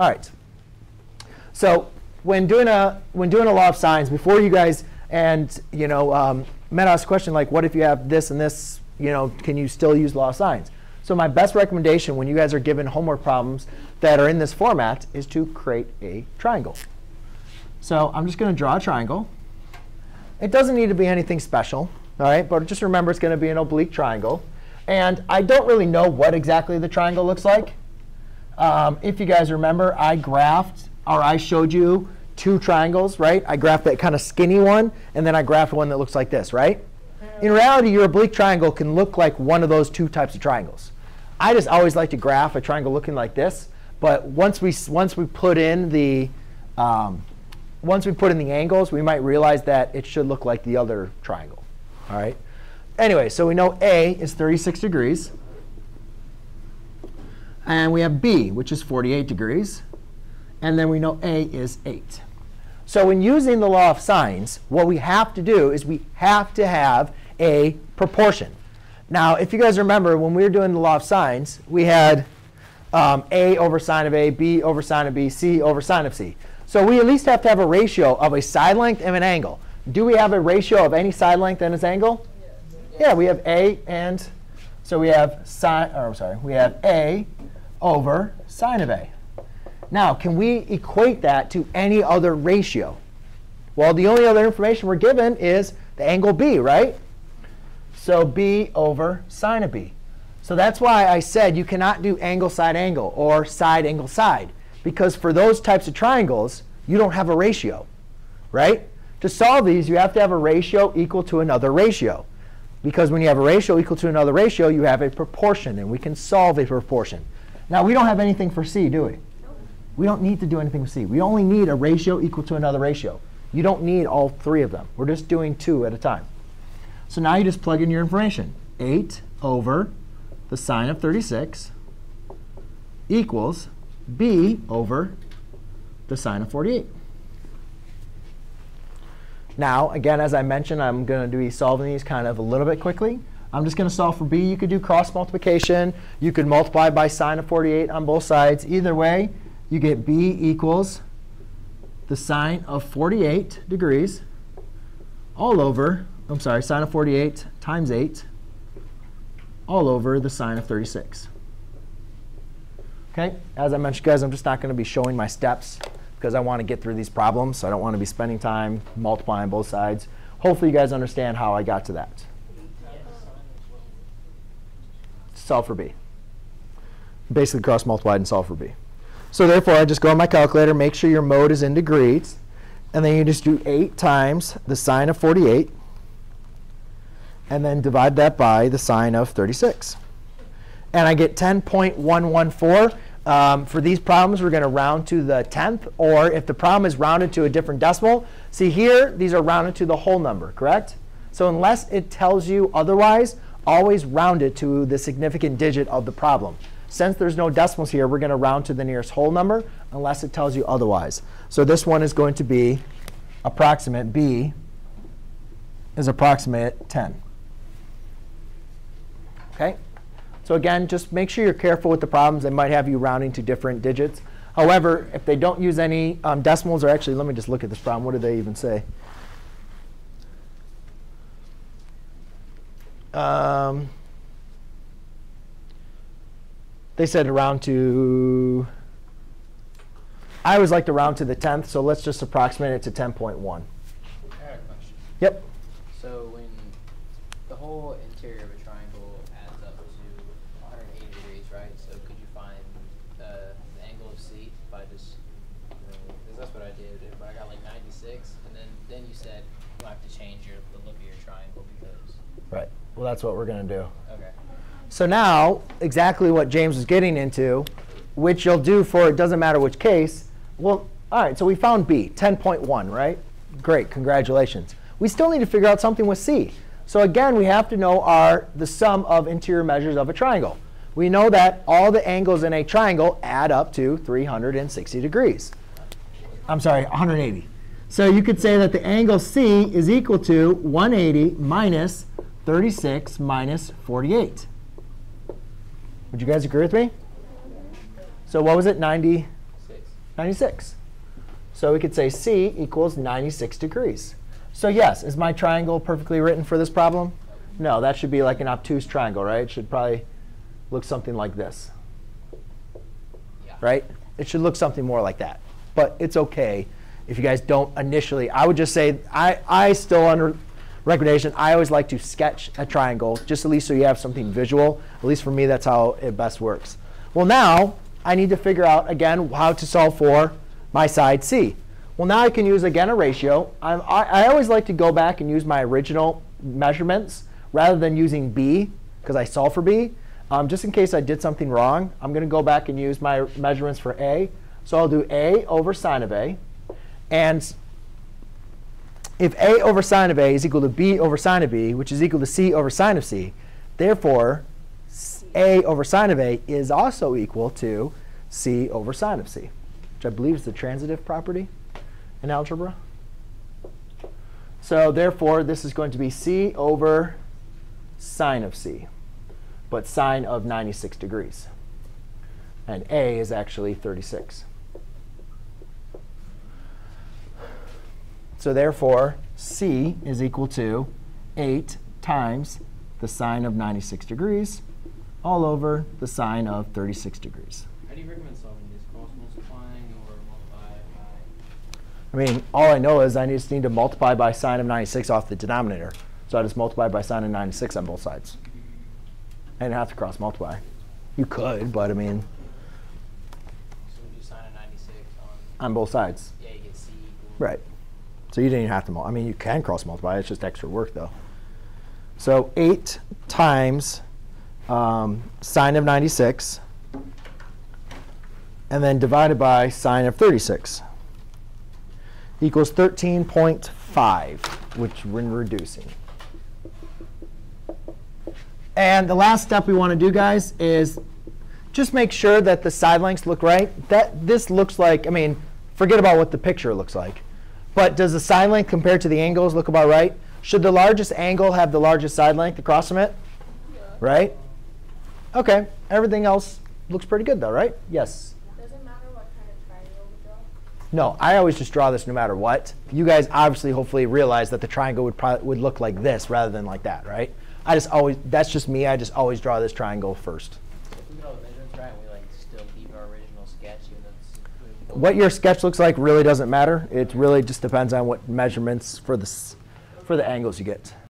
All right. So when doing a law of sines, before you guys Matt asked a question like, what if you have this and this? Can you still use law of sines? So my best recommendation when you guys are given homework problems that are in this format is to create a triangle. So I'm just going to draw a triangle. It doesn't need to be anything special, all right? But just remember, it's going to be an oblique triangle. And I don't really know what exactly the triangle looks like. If you guys remember, I showed you two triangles, right? I graphed that kind of skinny one, and then I graphed one that looks like this, right? In reality, your oblique triangle can look like one of those two types of triangles. I just always like to graph a triangle looking like this. But once we put in the angles, we might realize that it should look like the other triangle. All right. Anyway, so we know A is 36 degrees, and we have B, which is 48 degrees, and then we know A is 8. So when using the law of sines, what we have to do is we have to have a proportion. Now, if you guys remember, when we were doing the law of sines, we had a over sine of a, b over sine of b, c over sine of c. So we at least have to have a ratio of a side length and an angle. Do we have a ratio of any side length and its angle? Yes. Yeah, we have a and so we have a over sine of a. Now, can we equate that to any other ratio? Well, the only other information we're given is the angle B, right? So B over sine of B. So that's why I said you cannot do angle or side angle side, because for those types of triangles, you don't have a ratio, right? To solve these, you have to have a ratio equal to another ratio, because when you have a ratio equal to another ratio, you have a proportion, and we can solve a proportion. Now, we don't have anything for C, do we? We don't need to do anything with C. We only need a ratio equal to another ratio. You don't need all three of them. We're just doing two at a time. So now you just plug in your information. 8 over the sine of 36 equals b over the sine of 48. Now, again, as I mentioned, I'm going to be solving these kind of a little bit quickly. I'm just going to solve for b. You could do cross multiplication. You could multiply by sine of 48 on both sides. Either way, you get b equals the sine of 48 degrees all over, sine of 48 times 8 all over the sine of 36. OK? As I mentioned, guys, I'm just not going to be showing my steps, because I want to get through these problems. So I don't want to be spending time multiplying both sides. Hopefully, you guys understand how I got to that. Solve for b. Basically, cross multiplied and solve for b. So therefore, I just go on my calculator, make sure your mode is in degrees. And then you just do 8 times the sine of 48. And then divide that by the sine of 36. And I get 10.114. For these problems, we're going to round to the 10th. Or if the problem is rounded to a different decimal, see here, these are rounded to the whole number, correct? So unless it tells you otherwise, always round it to the significant digit of the problem. Since there's no decimals here, we're going to round to the nearest whole number unless it tells you otherwise. So this one is going to be approximate. B is approximate 10. OK? So again, just make sure you're careful with the problems. They might have you rounding to different digits. However, if they don't use any decimals, or actually, let me just look at this problem. What do they even say? They said round to, I always like to round to the 10th, so let's just approximate it to 10.1. I have a question. Yep. So when the whole interior of a triangle adds up to 180 degrees, right? So could you find the angle of C by just, because that's what I did, but I got like 96, and then you said you have to change the look of your triangle because. Right. Well, that's what we're going to do. OK. So now, exactly what James was getting into, which you'll do for it doesn't matter which case. Well, all right, so we found B, 10.1, right? Great, congratulations. We still need to figure out something with C. So again, we have to know the sum of interior measures of a triangle. We know that all the angles in a triangle add up to 360 degrees. I'm sorry, 180. So you could say that the angle C is equal to 180 minus 36 minus 48. Would you guys agree with me? So what was it, 96? 96. So we could say C equals 96 degrees. So yes, is my triangle perfectly written for this problem? No, that should be like an obtuse triangle, right? It should probably look something like this, yeah. Right? It should look something more like that. But it's OK if you guys don't initially. I would just say, I still under recommendation, I always like to sketch a triangle, just at least so you have something visual. At least for me, that's how it best works. Well, now I need to figure out, again, how to solve for my side C. Well, now I can use, again, a ratio. I always like to go back and use my original measurements rather than using B, because I solve for B. Just in case I did something wrong, I'm going to go back and use my measurements for A. So I'll do A over sine of A. And if A over sine of A is equal to B over sine of B, which is equal to C over sine of C, therefore, A over sine of A is also equal to C over sine of C, which I believe is the transitive property in algebra. So therefore, this is going to be C over sine of C, but sine of 96 degrees. And A is actually 36. So therefore, C is equal to 8 times the sine of 96 degrees all over the sine of 36 degrees. How do you recommend solving this? Cross multiplying or multiply by? I mean, all I know is I just need to multiply by sine of 96 off the denominator. So I just multiply by sine of 96 on both sides. I didn't have to cross multiply. You could, but I mean. So we do sine of 96 on both sides. Yeah, you get C equals. Right. So you didn't even have to multiply. I mean, you can cross multiply. It's just extra work, though. So 8 times sine of 96, and then divided by sine of 36 equals 13.5, which we're reducing. And the last step we want to do, guys, is just make sure that the side lengths look right. That this looks like, I mean, forget about what the picture looks like. But does the side length compared to the angles look about right? Should the largest angle have the largest side length across from it? Right? OK. Everything else looks pretty good, though, right? Yes? Does it matter what kind of triangle we draw? No, I always just draw this no matter what. You guys obviously hopefully realize that the triangle would look like this rather than like that, right? I just always, that's just me. I just always draw this triangle first. If we draw the measurements right, we like still keep our original sketch, even though it's what your sketch looks like really doesn't matter. It really just depends on what measurements for the angles you get.